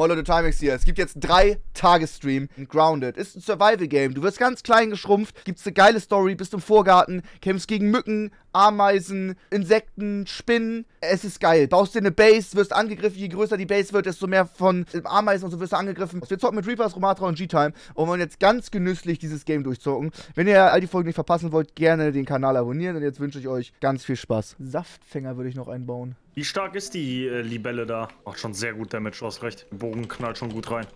Moin Leute, Timex hier. Es gibt jetzt 3 Tagesstream in Grounded. Ist ein Survival-Game. Du wirst ganz klein geschrumpft, gibt's eine geile Story, bist im Vorgarten, kämpfst gegen Mücken, Ameisen, Insekten, Spinnen. Es ist geil. Baust dir eine Base, wirst angegriffen. Je größer die Base wird, desto mehr von Ameisen und so wirst du angegriffen. Wir zocken mit Reapers, Rumathra und G-Time und wollen jetzt ganz genüsslich dieses Game durchzocken. Wenn ihr all die Folgen nicht verpassen wollt, gerne den Kanal abonnieren und jetzt wünsche ich euch ganz viel Spaß. Saftfänger würde ich noch einbauen. Wie stark ist die Libelle da? Macht schon sehr gut Damage aus recht. Bogen knallt schon gut rein.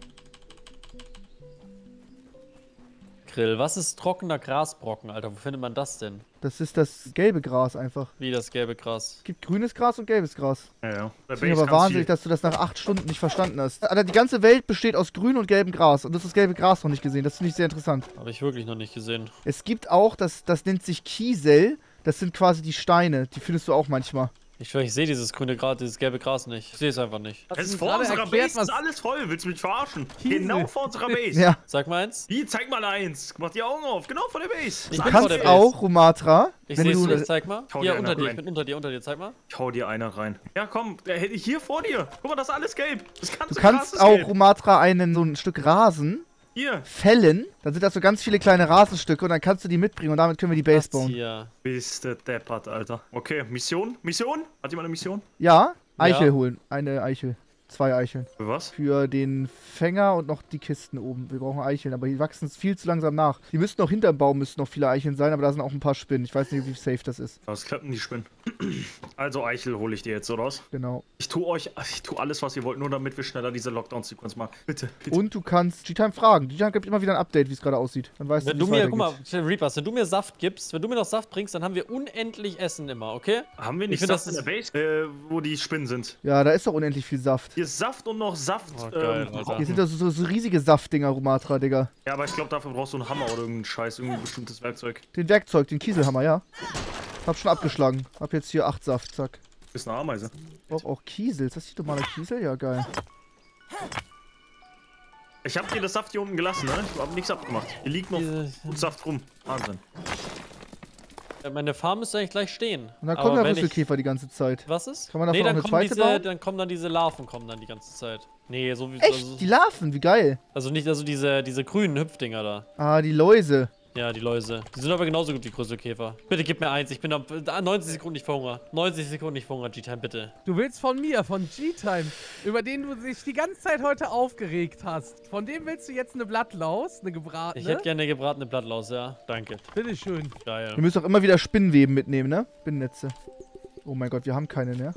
Grill, was ist trockener Grasbrocken, Alter? Wo findet man das denn? Das ist das gelbe Gras einfach. Wie das gelbe Gras? Es gibt grünes Gras und gelbes Gras. Ja. Das ist aber wahnsinnig, dass du das nach 8 Stunden nicht verstanden hast. Alter, die ganze Welt besteht aus grün und gelbem Gras. Und du hast das gelbe Gras noch nicht gesehen. Das finde ich sehr interessant. Habe ich wirklich noch nicht gesehen. Es gibt auch, das nennt sich Kiesel. Das sind quasi die Steine. Die findest du auch manchmal. Ich schwöre, ich sehe dieses grüne Gras, dieses gelbe Gras nicht. Ich sehe es einfach nicht. Es ist vor unserer Base, ist alles voll. Willst du mich verarschen? Kiesel. Genau vor unserer Base. Ja. Sag mal eins. Wie? Zeig mal eins. Mach die Augen auf. Genau vor der Base. Ich bin vor der Base. Auch, Rumathra. Ich sehe es nicht. Zeig mal. Hier, unter dir. Ich bin unter dir. Zeig mal. Ich hau dir einer rein. Ja, komm. Hier vor dir. Guck mal, das ist alles gelb. Das ganze Gras ist gelb. Du kannst auch, Rumathra, so ein Stück Rasen fällen. Dann sind das so ganz viele kleine Rasenstücke und dann kannst du die mitbringen und damit können wir die Base bauen. Hier. Bist du deppert, Alter. Okay, Mission? Mission? Hat jemand eine Mission? Ja, Eichel holen. Eine Eichel. 2 Eicheln. Für was? Für den Fänger und noch die Kisten oben. Wir brauchen Eicheln, aber die wachsen viel zu langsam nach. Die müssten noch hinterm Baum, müssten noch viele Eicheln sein, aber da sind auch ein paar Spinnen. Ich weiß nicht, wie safe das ist. Was klappen die Spinnen? Also Eichel hole ich dir jetzt, oder was? Genau. Ich tue alles, was ihr wollt, nur damit wir schneller diese Lockdown-Sequenz machen. Bitte, bitte. Und du kannst G-Time fragen. G-Time gibt immer wieder ein Update, wie es gerade aussieht. Dann weißt du, wie es weitergeht. Guck mal, Reapers, wenn du mir Saft gibst, wenn du mir noch Saft bringst, dann haben wir unendlich Essen immer, okay? Haben wir nicht Saft in der Base, wo die Spinnen sind? Ja, da ist doch unendlich viel Saft. Hier ist Saft und noch Saft. Oh, geil, hier sind so riesige Saftdinger, Rumathra, Digga. Ja, aber ich glaube, dafür brauchst du einen Hammer oder irgendeinen Scheiß, irgendein bestimmtes Werkzeug. Den Kieselhammer, ja. Hab schon abgeschlagen. Hab jetzt hier 8 Saft, zack. Ist eine Ameise. Brauch auch Kiesel. Ist das hier normaler Kiesel? Ja, geil. Ich hab dir das Saft hier unten gelassen, ne? Ich hab nichts abgemacht. Hier liegt noch gut Saft rum. Wahnsinn. Meine Farm müsste eigentlich gleich stehen. Und dann kommen ja Rüsselkäfer die ganze Zeit. Was ist? Kann man davon eine zweite bauen? Dann kommen dann diese Larven die ganze Zeit. Nee, so wie... Echt? Also, die Larven? Wie geil. Also nicht diese grünen Hüpfdinger da. Ah, die Läuse. Ja, die Läuse. Die sind aber genauso gut wie Rüsselkäfer. Bitte gib mir eins. Ich bin ab 90 Sekunden nicht verhungert. 90 Sekunden nicht verhungert, G-Time, bitte. Du willst von mir, von G-Time, über den du dich die ganze Zeit heute aufgeregt hast. Von dem willst du jetzt eine Blattlaus, eine gebratene? Ich hätte gerne eine gebratene Blattlaus, ja. Danke. Bitteschön. Geil. Ihr müsst auch immer wieder Spinnenweben mitnehmen, ne? Spinnennetze. Oh mein Gott, wir haben keine mehr.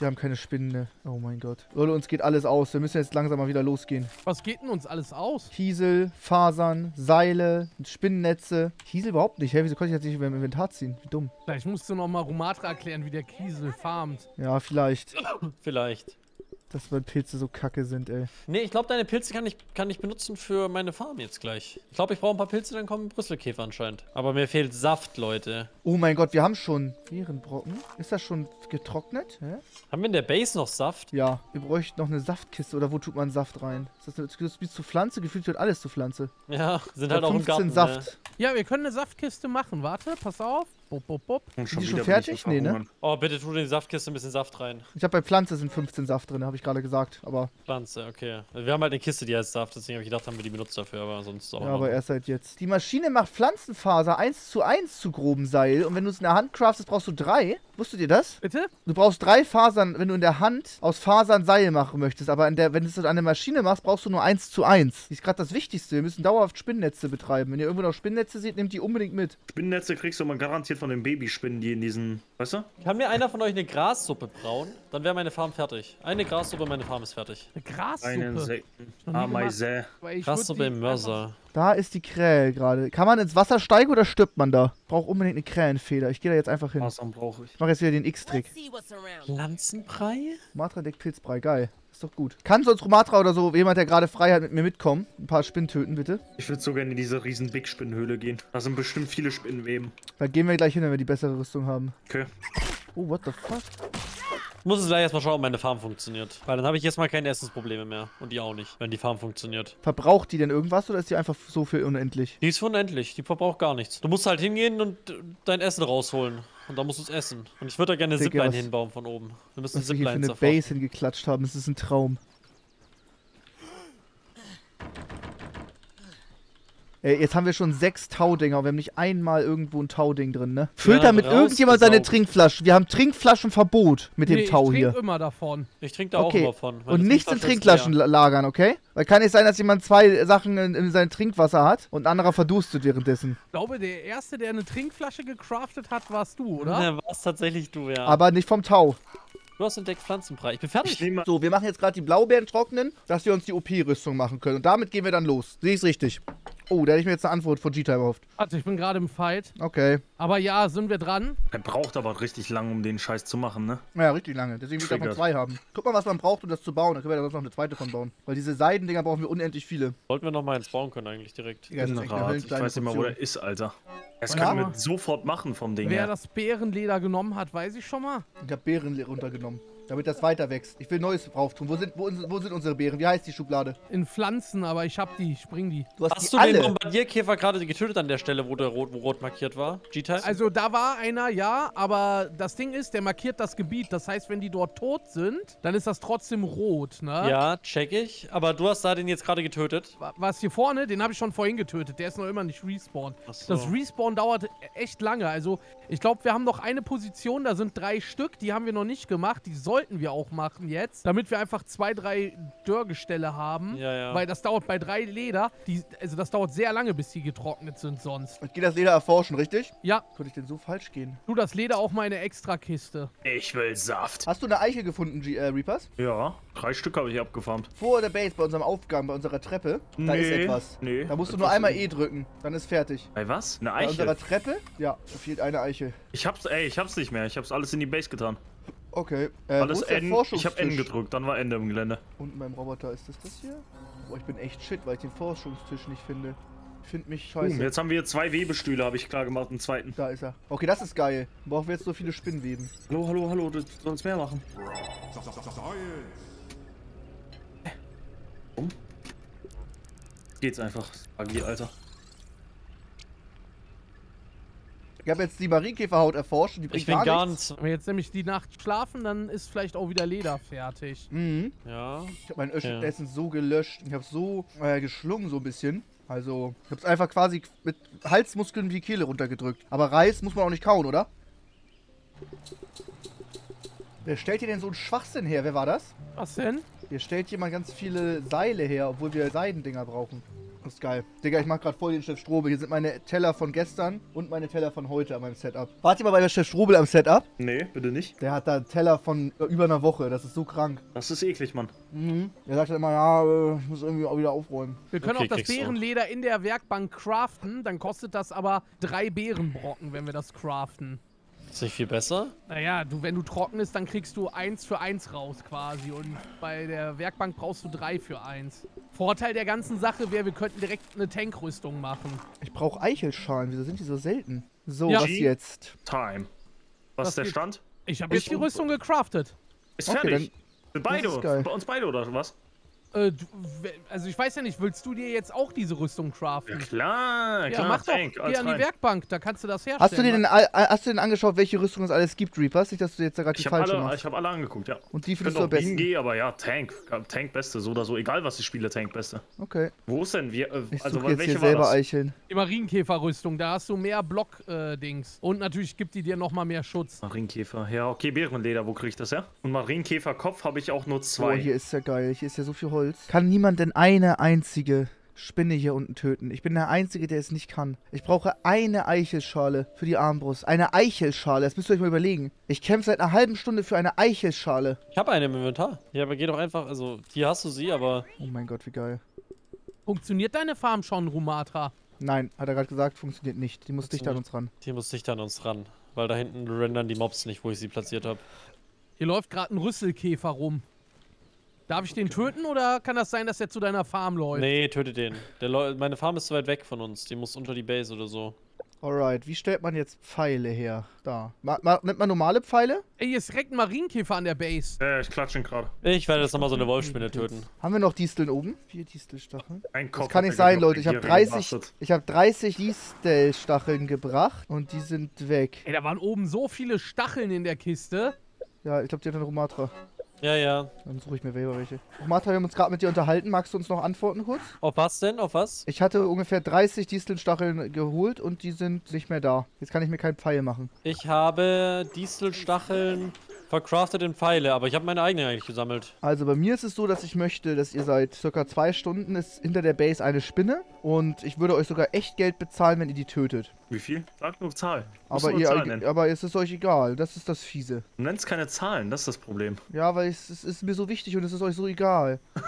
Wir haben keine Spinnen mehr. Oh mein Gott. Leute, uns geht alles aus. Wir müssen jetzt langsam mal wieder losgehen. Was geht denn uns alles aus? Kiesel, Fasern, Seile, Spinnennetze. Kiesel überhaupt nicht. Hä, wieso konnte ich jetzt nicht über dem Inventar ziehen? Wie dumm. Vielleicht musst du nochmal Rumathra erklären, wie der Kiesel farmt. Ja, vielleicht. Vielleicht. Dass meine Pilze so kacke sind, ey. Nee, ich glaube, deine Pilze kann ich benutzen für meine Farm jetzt gleich. Ich glaube, ich brauche ein paar Pilze, dann kommen Brüsselkäfer anscheinend. Aber mir fehlt Saft, Leute. Oh mein Gott, wir haben schon Beerenbrocken. Ist das schon getrocknet? Hä? Haben wir in der Base noch Saft? Ja, wir bräuchten noch eine Saftkiste. Oder wo tut man Saft rein? Ist das bis zu Pflanze? Gefühlt wird alles zu Pflanze. Ja, sind halt auch im Garten. Saft. Ja, wir können eine Saftkiste machen. Warte, pass auf. Bop, bop, bop. Und schon wieder fertig? Nee, ne? Oh, bitte tu in die Saftkiste ein bisschen Saft rein. Ich habe bei Pflanze sind 15 Saft drin, habe ich gerade gesagt, aber... Pflanze, okay. Wir haben halt eine Kiste, die heißt Saft, deswegen habe ich gedacht, haben wir die benutzt dafür, aber sonst auch... Ja, aber erst halt jetzt. Die Maschine macht Pflanzenfaser 1:1 zu grobem Seil und wenn du es in der Hand craftest, brauchst du 3. Wusstet ihr das? Bitte? Du brauchst 3 Fasern, wenn du in der Hand aus Fasern Seil machen möchtest, aber wenn du es an der Maschine machst, brauchst du nur 1:1. Das ist gerade das Wichtigste, wir müssen dauerhaft Spinnennetze betreiben. Wenn ihr irgendwo noch Spinnennetze seht, nehmt die unbedingt mit. Spinnennetze kriegst du mal garantiert von den Babyspinnen, die in diesen... Weißt du? Kann mir einer von euch eine Grassuppe brauen? Dann wäre meine Farm fertig. Eine Grassuppe, meine Farm ist fertig. Eine Grassuppe? Eine Insekten. Ameise. Grassuppe im Mörser. Da ist die Krähe gerade. Kann man ins Wasser steigen oder stirbt man da? Braucht unbedingt eine Krähenfeder. Ich gehe da jetzt einfach hin. Was brauche ich? Ich mache jetzt wieder den X-Trick. Pflanzenbrei? Rumathra deckt Pilzbrei. Geil. Ist doch gut. Kann sonst Rumathra oder so, jemand, der gerade frei hat, mit mir mitkommen? Ein paar Spinnen töten, bitte. Ich würde so gerne in diese riesen Big-Spinnenhöhle gehen. Da sind bestimmt viele Spinnenweben. Da gehen wir gleich hin, wenn wir die bessere Rüstung haben. Okay. Oh, what the fuck? Ich muss es gleich erstmal schauen, ob meine Farm funktioniert. Weil dann habe ich jetzt mal keine Essensprobleme mehr. Und die auch nicht, wenn die Farm funktioniert. Verbraucht die denn irgendwas oder ist die einfach so für unendlich? Die ist für unendlich. Die verbraucht gar nichts. Du musst halt hingehen und dein Essen rausholen. Und da musst du es essen. Und ich würde da gerne eine Zipline hinbauen von oben. Wir müssen eine Zipline zerfahren. Eine Base hingeklatscht haben, das ist ein Traum. Ey, jetzt haben wir schon 6 Taudinger und wir haben nicht einmal irgendwo ein Tauding drin, ne? Füllt damit irgendjemand seine Trinkflaschen? Wir haben Trinkflaschenverbot mit dem Tau hier. Ich trinke immer davon. Ich trinke da auch immer von. Und nichts in Trinkflaschen lagern, okay? Weil kann nicht sein, dass jemand 2 Sachen in seinem Trinkwasser hat und ein anderer verdurstet währenddessen. Ich glaube, der Erste, der eine Trinkflasche gecraftet hat, warst du, oder? Ja, warst tatsächlich du, ja. Aber nicht vom Tau. Du hast entdeckt Pflanzenbrei. Ich bin fertig. So, wir machen jetzt gerade die Blaubeeren trocknen, dass wir uns die OP-Rüstung machen können. Und damit gehen wir dann los. Sehe ich's richtig? Oh, da hätte ich mir jetzt eine Antwort von G-Time erhofft. Also, ich bin gerade im Fight. Okay. Aber ja, sind wir dran? Er braucht aber richtig lange, um den Scheiß zu machen, ne? Ja, richtig lange. Deswegen will ich davon 2 haben. Guck mal, was man braucht, um das zu bauen. Da können wir da sonst noch eine 2. von bauen. Weil diese Seidendinger brauchen wir unendlich viele. Sollten wir noch mal eins bauen können eigentlich direkt. Ja, das ist echt eine ich weiß nicht mal, wo der ist, Alter. Das können wir sofort machen vom Ding her. Wer das Bärenleder genommen hat, weiß ich schon mal. Ich habe Bärenleder runtergenommen, damit das weiter wächst. Ich will Neues drauf tun. Wo sind unsere Beeren? Wie heißt die Schublade? In Pflanzen, aber ich hab die. Ich bring die. Hast du den Bombardierkäfer gerade getötet an der Stelle, wo der rot markiert war? G-Time? Also da war einer, ja, aber das Ding ist, der markiert das Gebiet. Das heißt, wenn die dort tot sind, dann ist das trotzdem rot, ne? Ja, check ich. Aber du hast da den jetzt gerade getötet. Was hier vorne? Den habe ich schon vorhin getötet. Der ist noch immer nicht respawned. So. Das Respawn dauert echt lange. Also ich glaube, wir haben noch eine Position. Da sind 3 Stück. Die haben wir noch nicht gemacht. Die sollen wir auch machen jetzt, damit wir einfach 2, 3 Dörrgestelle haben, weil das dauert bei 3 Leder, also das dauert sehr lange, bis die getrocknet sind sonst. Ich gehe das Leder erforschen, richtig? Ja. Könnte ich denn so falsch gehen? Du, das Leder auch mal in eine Extrakiste. Ich will Saft. Hast du eine Eiche gefunden, Reapers? Ja, 3 Stück habe ich abgefarmt. Vor der Base, bei unserem Aufgang, bei unserer Treppe, da ist etwas. Nee. Da musst du nur einmal E drücken, dann ist fertig. Bei was? Eine Eiche? Bei unserer Treppe? Ja, da fehlt eine Eiche. Ich hab's nicht mehr, ich hab's alles in die Base getan. Okay, alles N, ich habe N gedrückt, dann war Ende im Gelände. Unten beim Roboter, ist das hier? Boah, ich bin echt shit, weil ich den Forschungstisch nicht finde. Ich finde mich scheiße. Jetzt haben wir hier 2 Webestühle, habe ich klar gemacht, einen 2. Da ist er. Okay, das ist geil. Brauchen wir jetzt so viele Spinnweben. Hallo, hallo, hallo, du sollst mehr machen. Warum? Geht's einfach, AG, Alter. Ich habe jetzt die Marienkäferhaut erforscht und die bringt gar nichts. Wenn wir jetzt nämlich die Nacht schlafen, dann ist vielleicht auch wieder Leder fertig. Mhm. Ja. Ich habe mein Essen so gelöscht. Ich habe so geschlungen so ein bisschen. Also ich habe es einfach quasi mit Halsmuskeln die Kehle runtergedrückt. Aber Reis muss man auch nicht kauen, oder? Wer stellt hier denn so einen Schwachsinn her? Wer war das? Was denn? Hier stellt jemand ganz viele Seile her, obwohl wir Seidendinger brauchen. Das ist geil. Digga, ich mach grad voll den Chef Strobel. Hier sind meine Teller von gestern und meine Teller von heute an meinem Setup. Wart ihr mal bei der Chef Strobel am Setup? Nee, bitte nicht. Der hat da einen Teller von über einer Woche. Das ist so krank. Das ist eklig, Mann. Mhm. Der sagt halt immer, ja, ich muss irgendwie auch wieder aufräumen. Wir können auch das Beerenleder in der Werkbank craften. Dann kostet das aber 3 Beerenbrocken, wenn wir das craften. Ist nicht viel besser? Naja, wenn du trocknest, dann kriegst du 1 für 1 raus quasi. Und bei der Werkbank brauchst du 3 für 1. Vorteil der ganzen Sache wäre, wir könnten direkt eine Tankrüstung machen. Ich brauche Eichelschalen. Wieso sind die so selten? So, was jetzt? Time. Was ist der Stand? Ich habe jetzt die Rüstung gecraftet. Ist fertig. Für beide. Bei uns beide oder was? Also ich weiß ja nicht, willst du dir jetzt auch diese Rüstung craften? Ja, klar, ja, mach doch, geh an die Werkbank, da kannst du das herstellen. Hast du denn angeschaut, welche Rüstung es alles gibt, Reapers? Nicht, dass du jetzt da gerade die falsche machst. Ich habe alle angeguckt, ja. Und die findest du am besten? Aber ja, Tank beste, so oder so, egal was ich spiele, Tank beste. Okay. Wo ist denn wir? Also welche hier war das? Eicheln. Die Marienkäferrüstung, da hast du mehr Block-Dings. Und natürlich gibt die dir nochmal mehr Schutz. Marienkäfer, ja, okay, Bärenleder, wo krieg ich das her? Und Marienkäferkopf habe ich auch nur 2. Oh, hier ist ja geil, hier ist ja so viel Holz. Kann niemand denn eine einzige Spinne hier unten töten? Ich bin der Einzige, der es nicht kann. Ich brauche eine Eichelschale für die Armbrust. Eine Eichelschale, das müsst ihr euch mal überlegen. Ich kämpfe seit einer halben Stunde für eine Eichelschale. Ich habe eine im Inventar. Ja, aber geh doch einfach, also hier hast du sie, aber... Oh mein Gott, wie geil. Funktioniert deine Farm schon, Rumathra? Nein, hat er gerade gesagt, funktioniert nicht. Die muss dicht an uns ran. Die muss dicht an uns ran, weil da hinten rendern die Mobs nicht, wo ich sie platziert habe. Hier läuft gerade ein Rüsselkäfer rum. Darf ich den töten oder kann das sein, dass er zu deiner Farm läuft? Nee, töte den. Meine Farm ist zu weit weg von uns. Die muss unter die Base oder so. Alright, wie stellt man jetzt Pfeile her? Da. Nimmt man normale Pfeile? Ey, hier ist direkt ein Marienkäfer an der Base. Ich klatsche ihn gerade. Ich werde jetzt nochmal so eine Wolfspinne töten. Haben wir noch Disteln oben? 4 Distelstacheln. Das kann nicht sein, Leute. Ich habe 30 Distelstacheln gebracht und die sind weg. Ey, da waren oben so viele Stacheln in der Kiste. Ja, ich glaube, die hat eine Rumathra. Ja, ja. Dann suche ich mir selber welche. Rumathra, wir haben uns gerade mit dir unterhalten. Magst du uns noch antworten kurz? Auf was denn? Auf was? Ich hatte ungefähr 30 Distelstacheln geholt und die sind nicht mehr da. Jetzt kann ich mir keinen Pfeil machen. Ich habe Distelstacheln vercraftet in Pfeile, aber ich habe meine eigenen eigentlich gesammelt. Also bei mir ist es so, dass ich möchte, dass ihr seit circa 2 Stunden ist hinter der Base eine Spinne und ich würde euch sogar echt Geld bezahlen, wenn ihr die tötet. Wie viel? Sagt nur Zahlen. Aber es ist euch egal, das ist das Fiese. Du nennst keine Zahlen, das ist das Problem. Ja, weil es ist mir so wichtig und es ist euch so egal. Ich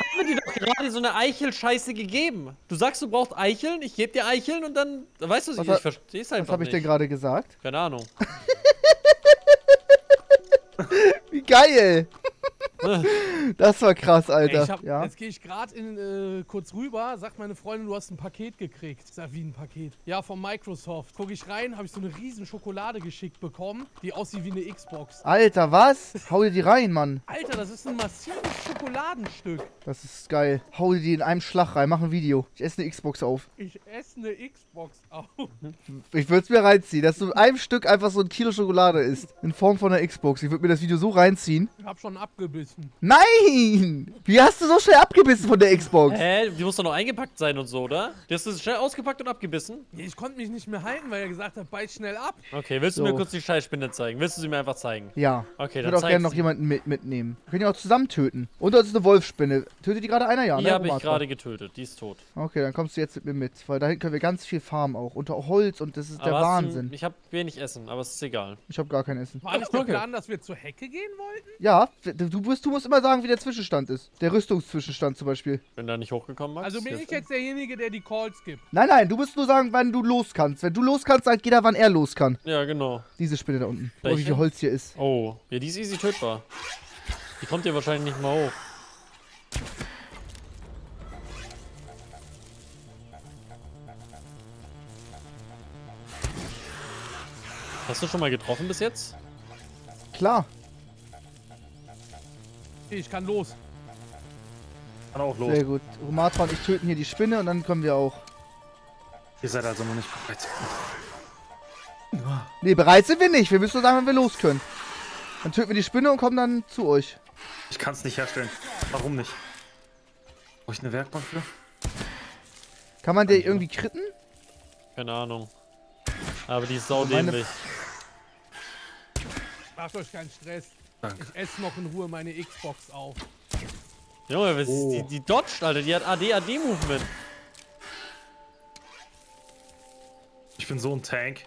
habe mir dir doch gerade so eine Eichelscheiße gegeben. Du sagst, du brauchst Eicheln, ich gebe dir Eicheln und dann... Weißt du, ich verstehe es einfach nicht. Was habe ich denn gerade gesagt? Keine Ahnung. Wie geil! Das war krass, Alter. Jetzt gehe ich gerade kurz rüber, sagt meine Freundin, du hast ein Paket gekriegt. Ich sag, wie ein Paket? Ja, von Microsoft. Gucke ich rein, habe ich so eine riesen Schokolade geschickt bekommen, die aussieht wie eine Xbox. Alter, was? Hau dir die rein, Mann. Alter, das ist ein massives Schokoladenstück. Das ist geil. Hau dir die in einem Schlag rein, mach ein Video. Ich esse eine Xbox auf. Ich esse eine Xbox auf. Ich würde es mir reinziehen, dass du in einem Stück einfach so ein Kilo Schokolade isst. In Form von einer Xbox. Ich würde mir das Video so reinziehen. Ich hab schon abgebissen. Nein! Wie hast du so schnell abgebissen von der Xbox? Hä? Die muss doch noch eingepackt sein und so, oder? Die hast du schnell ausgepackt und abgebissen? Ich konnte mich nicht mehr halten, weil er gesagt hat, beiß schnell ab. Okay, willst du mir kurz die Scheißspinne zeigen? Willst du sie mir einfach zeigen? Ja. Okay, dann zeig ich. Ich würde auch gerne noch jemanden mitnehmen. Wir können ja auch zusammen töten. Und das ist eine Wolfsspinne. Tötet die gerade einer? Ja, ne? Die habe ich gerade getötet. Die ist tot. Okay, dann kommst du jetzt mit mir mit. Weil dahin können wir ganz viel farmen auch. Unter Holz und das ist der Wahnsinn. Ich habe wenig Essen, aber es ist egal. Ich habe gar kein Essen. War nicht geplant, dass wir zur Hecke gehen wollten? Ja, du musst immer sagen, wie der Zwischenstand ist. Der Rüstungszwischenstand zum Beispiel. Wenn da nicht hochgekommen, Max. Also bin ich jetzt derjenige, der die Calls gibt. Nein, nein, du musst nur sagen, wann du los kannst. Wenn du los kannst, sagt jeder, wann er los kann. Ja, genau. Diese Spinne da unten. Oh, wie viel Holz hier ist. Oh, ja, die ist easy tötbar. Die kommt hier wahrscheinlich nicht mal hoch. Hast du schon mal getroffen bis jetzt? Klar. Ich kann los. Kann auch los. Sehr gut. Rumathra und ich töten hier die Spinne und dann kommen wir auch. Ihr seid also noch nicht bereit. Nee, bereit sind wir nicht. Wir müssen nur sagen, wenn wir los können. Dann töten wir die Spinne und kommen dann zu euch. Ich kann es nicht herstellen. Warum nicht? Brauche ich eine Werkbank für? Kann man der irgendwie kritten? Keine Ahnung. Aber die ist saudämlich. Macht euch keinen Stress. Danke. Ich esse noch in Ruhe meine Xbox auf. Junge, was ist die dodgt, Alter. Die hat AD-AD-Movement. Ich bin so ein Tank.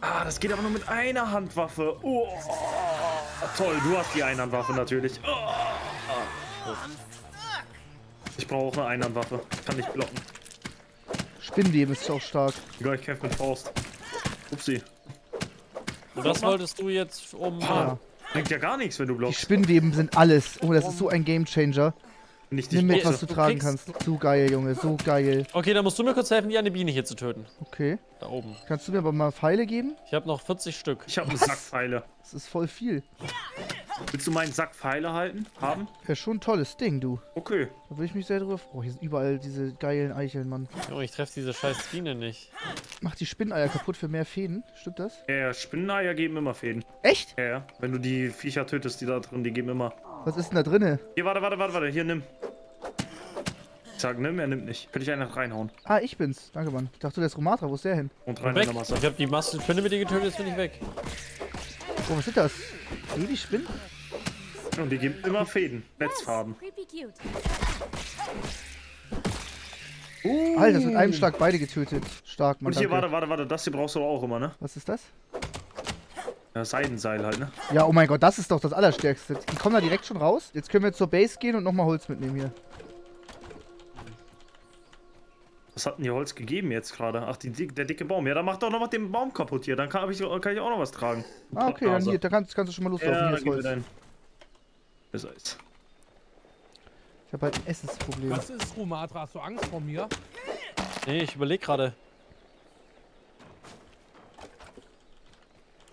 Ah, das geht aber nur mit einer Handwaffe. Oh, toll, du hast die Einhandwaffe natürlich. Oh. Ich brauche auch eine Einhandwaffe. Kann nicht blocken. Spinnenleben ist auch stark. Egal, ich kämpfe mit Faust. Upsi. Und das wolltest du jetzt Bringt ja gar nichts, wenn du blockst. Die Spinnweben sind alles. Oh, das ist so ein Gamechanger. Nimm mit, was du tragen kannst. So geil, Junge, so geil. Okay, dann musst du mir kurz helfen, die eine Biene hier zu töten. Okay. Da oben. Kannst du mir aber mal Pfeile geben? Ich habe noch 40 Stück. Ich habe einen Sack Pfeile. Das ist voll viel. Willst du meinen Sack Pfeile haben? Wäre schon ein tolles Ding, du. Okay. Da würde ich mich sehr drüber freuen. Oh, hier sind überall diese geilen Eicheln, Mann. Junge, ich treffe diese scheiß Biene nicht. Mach die Spinneneier kaputt für mehr Fäden. Stimmt das? Ja, Spinneneier geben immer Fäden. Echt? Ja, wenn du die Viecher tötest, die da drin, die geben immer. Was ist denn da drinne? Hier, warte. Hier, nimm. Ich sag, nimm, er nimmt nicht. Könnte ich einen reinhauen. Ah, ich bin's. Danke, Mann. Ich dachte, der ist Rumathra. Wo ist der hin? Und rein in der Masse. Ich hab die Spinne mit dir getötet, jetzt bin ich weg. Oh, was ist das? Seh die Spinnen? Und die geben immer Fäden. Netzfarben. Alter, das mit einem Schlag beide getötet. Stark, Mann. Und hier, warte. Das hier brauchst du auch immer, ne? Was ist das? Ja, Seidenseil halt, ne? Ja, oh mein Gott, das ist doch das Allerstärkste. Die kommen da direkt schon raus. Jetzt können wir zur Base gehen und nochmal Holz mitnehmen hier. Was hat denn hier Holz gegeben jetzt gerade? Ach, der dicke Baum. Ja, dann mach doch noch den Baum kaputt hier. Dann kann ich auch noch was tragen. Ah, okay, dann hier, da kannst du schon mal loslaufen. Ja, hier ist Holz. Das heißt. Ich habe halt ein Essensproblem. Was ist, Rumathra? Hast du Angst vor mir? Nee, ich überlege gerade.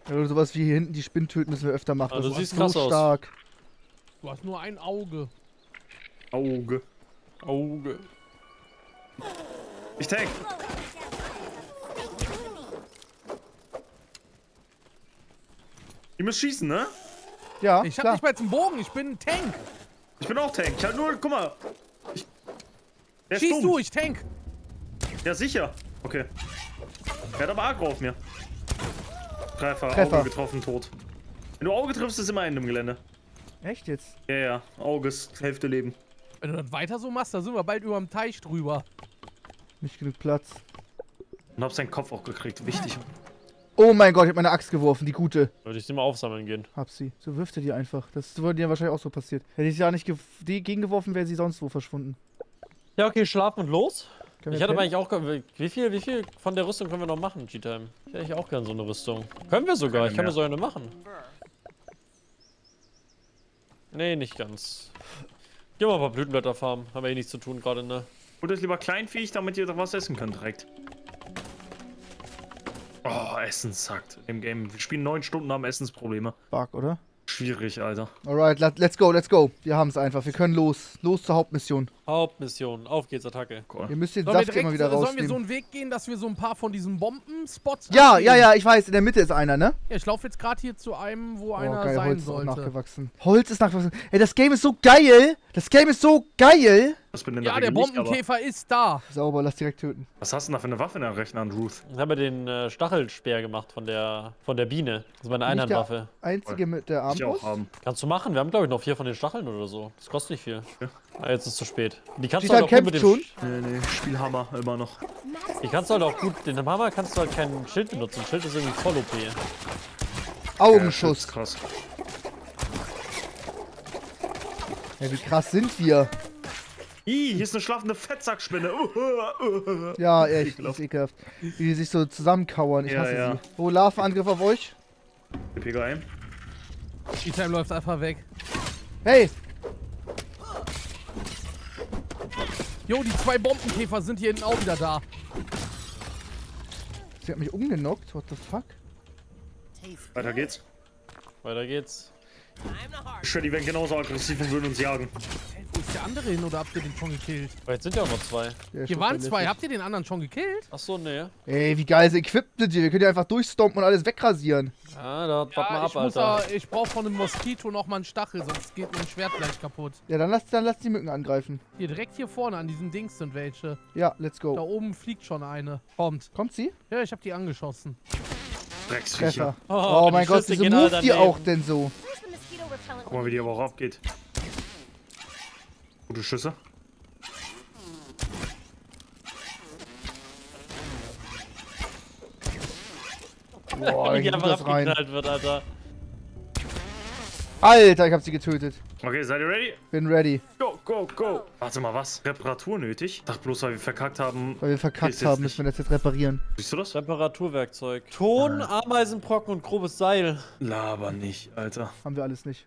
Wenn du sowas wie hier hinten die Spinnen töten, müssen wir öfter machen. Also, das ist krass so stark. Du hast nur ein Auge. Ich tank. Ihr müsst schießen, ne? Ja, ich hab nicht mal jetzt einen Bogen, ich bin ein Tank. Ich bin auch Tank. Ich hab nur, guck mal. Schießt du, ich Tank. Ja, sicher. Okay. Er hat aber Agro auf mir. Treffer. Auge getroffen, tot. Wenn du Auge triffst, ist immer Ende im Gelände. Echt jetzt? Ja, ja. Auge ist Hälfte Leben. Wenn du das weiter so machst, dann sind wir bald über dem Teich drüber. Nicht genug Platz. Und hab seinen Kopf auch gekriegt. Wichtig. Oh mein Gott, ich hab meine Axt geworfen, die gute. Sollte ich sie mal aufsammeln gehen? Hab sie. So wirft er die einfach. Das würde dir wahrscheinlich auch so passiert. Hätte ich sie ja nicht gegengeworfen, wäre sie sonst wo verschwunden. Ja, okay, schlafen und los. Ich hatte eigentlich auch... Wie viel von der Rüstung können wir noch machen, G-Time? Ich hätte eigentlich auch gerne so eine Rüstung. Können wir sogar, ich kann mir so eine machen. Nee, nicht ganz. Geh mal ein paar Blütenblätter farmen, haben wir eh nichts zu tun gerade, ne? Holt euch lieber Kleinviech, damit ihr doch was essen könnt direkt. Oh, Essen sackt im Game. Wir spielen 9 Stunden, haben Essensprobleme. Bug, oder? Schwierig, Alter. Alright, let's go. Wir haben es einfach. Wir können los. Los zur Hauptmission. Hauptmission. Auf geht's, Attacke. Cool. Ihr müsst den Saft immer wieder rausnehmen. Sollen wir so einen Weg gehen, dass wir so ein paar von diesen Bombenspots... Ja, ja, ja, ich weiß. In der Mitte ist einer, ne? Ja, ich laufe jetzt gerade hier zu einem, wo einer geil, sein sollte. Holz ist nachgewachsen. Ey, das Game ist so geil. Was bin denn ja, der Bombenkäfer ist da. Sauber, lass direkt töten. Was hast du denn da für eine Waffe in der rechten Hand, Ruth? Ich habe den Stachelspeer gemacht von der Biene. Das ist meine Einhandwaffe. Einzige mit der Armbrust? Kannst du machen. Wir haben, glaube ich, noch 4 von den Stacheln oder so. Das kostet nicht viel. Ja. Ah, jetzt ist es zu spät. Die kannst du halt auch gut mit dem... Nee, Spielhammer immer noch. Die kannst du halt auch gut... Den Hammer kannst du halt kein Schild benutzen. Schild ist irgendwie voll OP. Augenschuss. Ja, krass. Ja, wie krass sind wir? Ih, hier ist eine schlafende Fettsackspinne. Ja, echt, ist ekelhaft. Wie die sich so zusammenkauern. Ich hasse sie. Oh, Larvenangriff auf euch. Geil. G-Time läuft einfach weg. Hey! Jo, die 2 Bombenkäfer sind hier hinten auch wieder da. Sie hat mich umgenockt. What the fuck? Weiter geht's. Ich schwör, die werden genauso aggressiv und würden uns jagen. Wo ist der andere hin oder habt ihr den schon gekillt? Jetzt sind ja auch noch 2. Ja, hier waren 2, habt ihr den anderen schon gekillt? Achso, ne. Ey, wie geil ist Equipment hier, wir können ja einfach durchstompen und alles wegrasieren. Ah, da wart mal ab, Alter. Ich brauch von einem Moskito nochmal einen Stachel, sonst geht mein Schwert gleich kaputt. Ja, dann lass die Mücken angreifen. Hier, direkt hier vorne an diesem Dings sind welche. Ja, let's go. Da oben fliegt schon eine. Kommt sie? Ja, ich hab die angeschossen. Drecksviecher. Oh mein Gott, wieso moved die auch denn so? Guck mal, wie die aber auch abgeht. Gute Schüsse. Boah, ich einfach abgeknallt wird, Alter. Alter, ich hab sie getötet. Okay, seid ihr ready? Bin ready. Go, go, go. Warte mal, was? Reparatur nötig? Ich dachte bloß, weil wir verkackt haben. Müssen wir das jetzt reparieren. Siehst du das? Reparaturwerkzeug. Ton, Ameisenbrocken und grobes Seil. Laber nicht, Alter. Haben wir alles nicht.